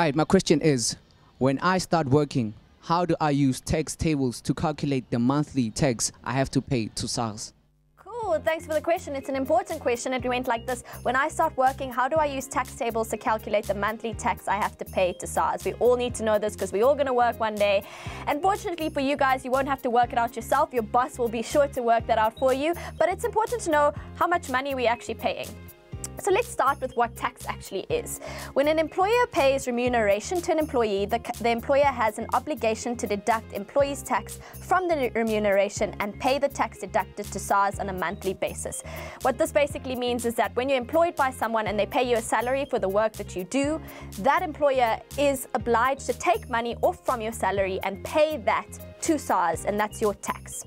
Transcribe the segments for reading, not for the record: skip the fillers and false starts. All right, my question is, when I start working, how do I use tax tables to calculate the monthly tax I have to pay to SARS? Cool, thanks for the question. It's an important question. It went like this. When I start working, how do I use tax tables to calculate the monthly tax I have to pay to SARS? We all need to know this because we're all going to work one day. And fortunately for you guys, you won't have to work it out yourself. Your boss will be sure to work that out for you. But it's important to know how much money we're actually paying. So let's start with what tax actually is. When an employer pays remuneration to an employee, the employer has an obligation to deduct employees' tax from the remuneration and pay the tax deducted to SARS on a monthly basis. What this basically means is that when you're employed by someone and they pay you a salary for the work that you do, that employer is obliged to take money off from your salary and pay that to SARS, and that's your tax.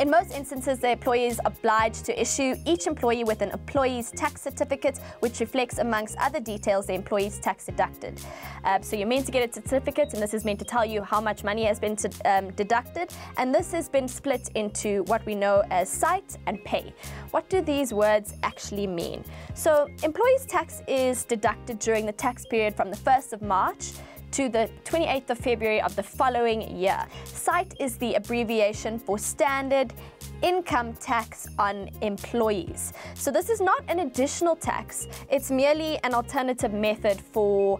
In most instances, the employer is obliged to issue each employee with an employee's tax certificate, which reflects, amongst other details, the employee's tax deducted. So you're meant to get a certificate, and this is meant to tell you how much money has been deducted. And this has been split into what we know as SITE and pay. What do these words actually mean? So employee's tax is deducted during the tax period from the 1st of March to the 28th of February of the following year. SITE is the abbreviation for Standard Income Tax on Employees. So this is not an additional tax, it's merely an alternative method for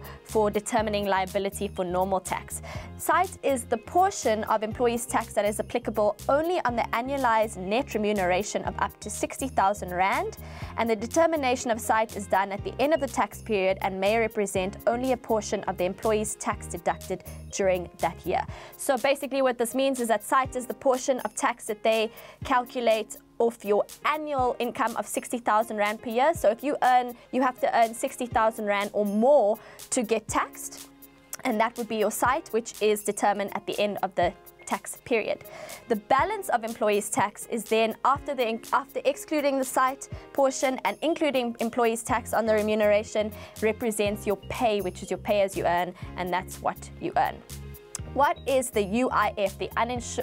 determining liability for normal tax. SITE is the portion of employees' tax that is applicable only on the annualized net remuneration of up to 60,000 Rand, and the determination of SITE is done at the end of the tax period and may represent only a portion of the employee's tax deducted during that year. So basically what this means is that SITE is the portion of tax that they calculate off your annual income of 60,000 Rand per year. So if you have to earn 60,000 Rand or more to get taxed, and that would be your SITE, which is determined at the end of the tax period. The balance of employees' tax is then, after excluding the SITE portion and including employees' tax on the remuneration, represents your pay, which is your pay as you earn, and that's what you earn. What is the UIF, the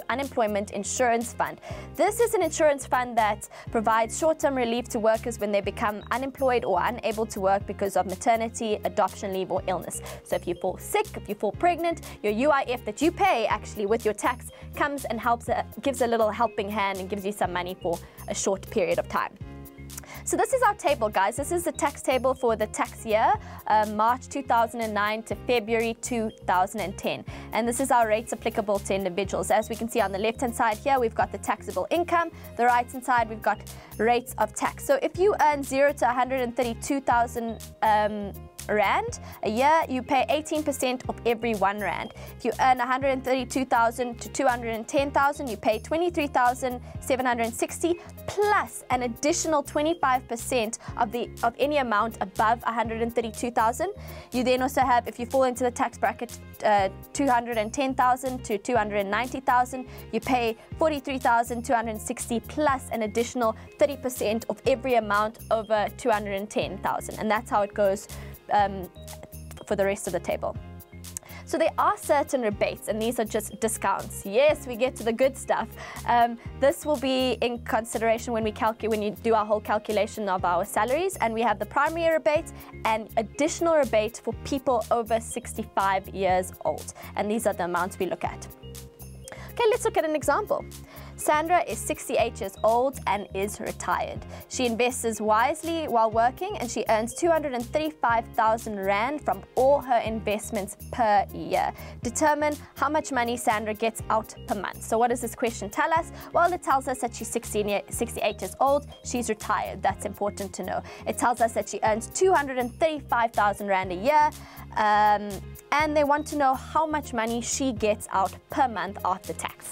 Unemployment Insurance Fund? This is an insurance fund that provides short-term relief to workers when they become unemployed or unable to work because of maternity, adoption leave, or illness. So if you fall sick, if you fall pregnant, your UIF that you pay actually with your tax comes and helps, gives a little helping hand and gives you some money for a short period of time. So this is our table, guys. This is the tax table for the tax year, March 2009 to February 2010. And this is our rates applicable to individuals. As we can see on the left-hand side here, we've got the taxable income. The right-hand side, we've got rates of tax. So if you earn 0 to 132,000 Rand a year, you pay 18% of every 1 Rand. If you earn 132,000 to 210,000, you pay 23,760 plus an additional 25% of any amount above 132,000. You then also have, if you fall into the tax bracket 210,000 to 290,000, you pay 43,260 plus an additional 30% of every amount over 210,000, and that's how it goes for the rest of the table. So there are certain rebates, and these are just discounts. Yes, we get to the good stuff. This will be in consideration when we do our whole calculation of our salaries, and we have the primary rebate and additional rebate for people over 65 years old. And these are the amounts we look at. Okay, let's look at an example. Sandra is 68 years old and is retired. She invests wisely while working, and she earns 235,000 Rand from all her investments per year. Determine how much money Sandra gets out per month. So what does this question tell us? Well, it tells us that she's 68 years old, she's retired. That's important to know. It tells us that she earns 235,000 Rand a year, and they want to know how much money she gets out per month after tax.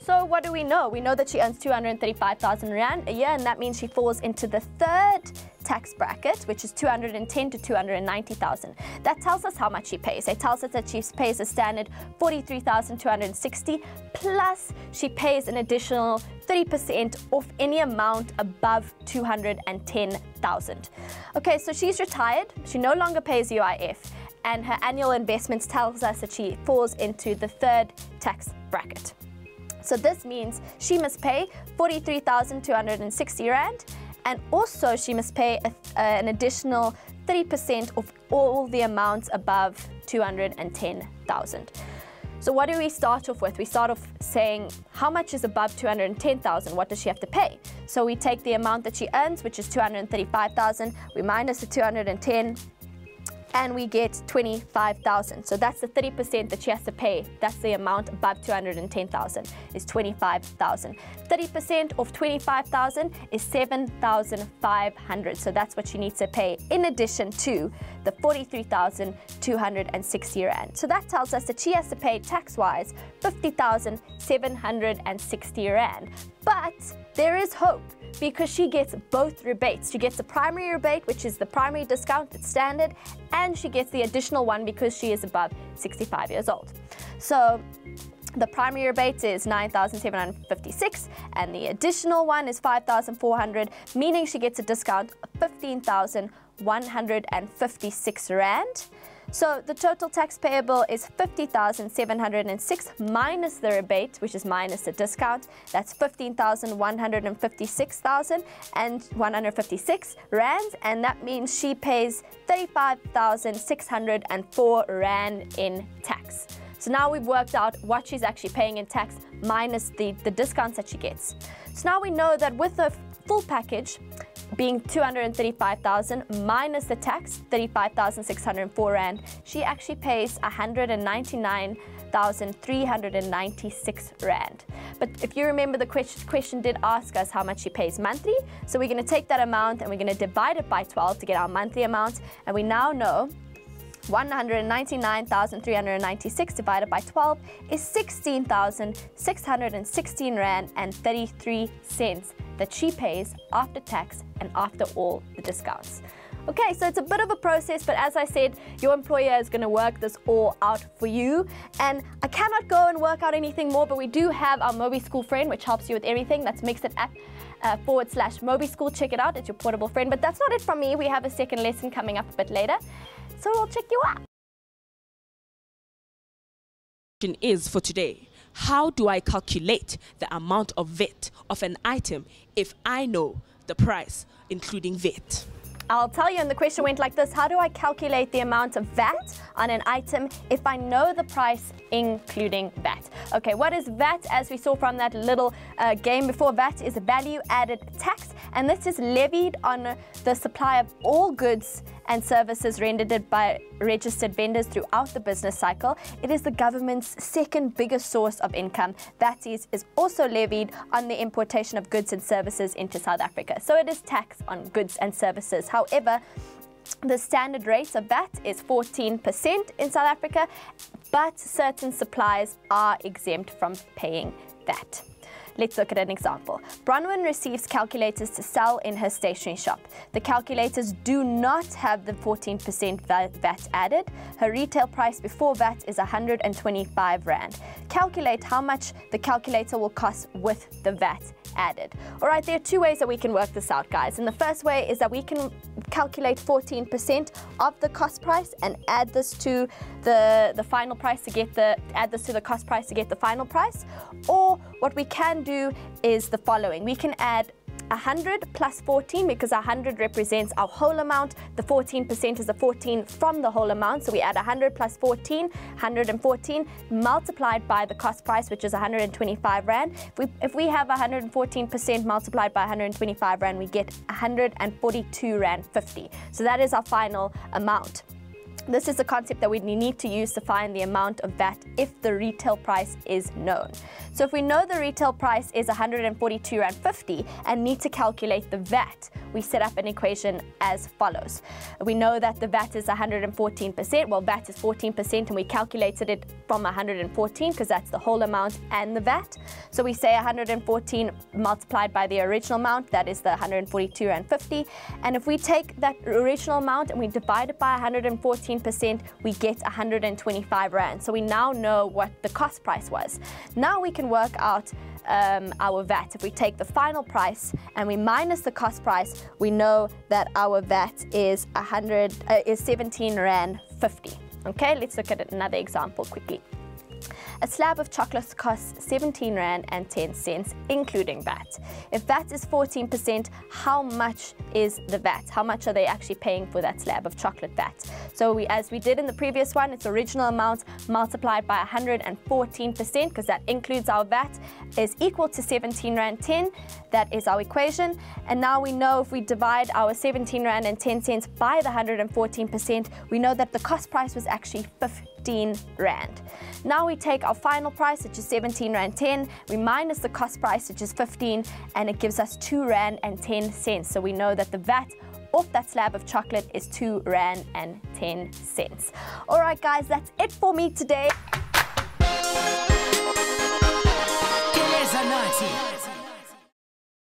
So what do we know? We know that she earns 235,000 Rand a year, and that means she falls into the third tax bracket, which is 210 to 290,000. That tells us how much she pays. It tells us that she pays a standard 43,260 plus she pays an additional 30% off any amount above 210,000. Okay, so she's retired. She no longer pays UIF, and her annual investments tells us that she falls into the third tax bracket. So this means she must pay 43,260 Rand, and also she must pay an additional 3% of all the amounts above 210,000. So what do we start off with? We start off saying how much is above 210,000? What does she have to pay? So we take the amount that she earns, which is 235,000, we minus the 210, and we get 25,000. So that's the 30% that she has to pay. That's the amount above 210,000 is 25,000. 30% of 25,000 is 7,500. So that's what she needs to pay in addition to the 43,260 rand. So that tells us that she has to pay tax-wise 50,760 rand. But there is hope because she gets both rebates. She gets the primary rebate, which is the primary discount, that's standard, and she gets the additional one because she is above 65 years old. So the primary rebate is 9,756 and the additional one is 5,400, meaning she gets a discount of 15,156 rand. So the total tax payable is 50,706 minus the rebate, which is minus the discount. That's 15,156 rands, and that means she pays 35,604 rand in tax. So now we've worked out what she's actually paying in tax minus the discounts that she gets. So now we know that with the full package being 235,000 minus the tax, 35,604 rand, she actually pays 199,396 rand. But if you remember, the question did ask us how much she pays monthly, so we're going to take that amount and we're going to divide it by 12 to get our monthly amount, and we now know 199,396 divided by 12 is 16,616 rand and 33 cents that she pays after tax and after all the discounts. Okay, so it's a bit of a process, but as I said, your employer is going to work this all out for you. And I cannot go and work out anything more, but we do have our Mobi School Friend, which helps you with everything. That's Mixit app /Mobi School. Check it out. It's your portable friend. But that's not it from me. We have a second lesson coming up a bit later. So we'll check you out. Is for today, how do I calculate the amount of VAT of an item if I know the price including VAT? I'll tell you, and the question went like this: how do I calculate the amount of VAT on an item if I know the price including VAT? Okay, what is VAT? As we saw from that little game before, VAT is a value added tax, and this is levied on the supply of all goods and services rendered by registered vendors throughout the business cycle. It is the government's second biggest source of income. VAT is also levied on the importation of goods and services into South Africa. So it is tax on goods and services. However, the standard rate of VAT is 14% in South Africa, but certain suppliers are exempt from paying VAT. Let's look at an example. Bronwyn receives calculators to sell in her stationery shop. The calculators do not have the 14% VAT added. Her retail price before VAT is 125 rand. Calculate how much the calculator will cost with the VAT added. All right, there are two ways that we can work this out, guys. And the first way is that we can calculate 14% of the cost price and add this to the final price to get the final price. Or what we can do is the following: we can add 100 plus 14, because 100 represents our whole amount. The 14% is the 14 from the whole amount. So we add 100 plus 14, 114, multiplied by the cost price, which is 125 rand. If we have 114% multiplied by 125 rand, we get 142 rand 50. So that is our final amount. This is the concept that we need to use to find the amount of VAT if the retail price is known. So if we know the retail price is 142 rand 50 and need to calculate the VAT, we set up an equation as follows. We know that the VAT is 114%. Well, VAT is 14% and we calculated it from 114 because that's the whole amount and the VAT. So we say 114 multiplied by the original amount, that is the 142 rand 50. And if we take that original amount and we divide it by 114, we get 125 rand. So we now know what the cost price was. Now we can work out our VAT. If we take the final price and we minus the cost price, we know that our VAT is 17 rand 50. Okay, let's look at another example quickly. A slab of chocolate costs R17.10, including VAT. If VAT is 14%, how much is the VAT? How much are they actually paying for that slab of chocolate VAT? So as we did in the previous one, its original amount multiplied by 114%, because that includes our VAT, is equal to R17.10. That is our equation. And now we know if we divide our R17.10 by the 114%, we know that the cost price was actually R15. Now we take our final price, which is R17.10, we minus the cost price, which is 15, and it gives us R2.10. So we know that the VAT off that slab of chocolate is R2.10. All right, guys, that's it for me today.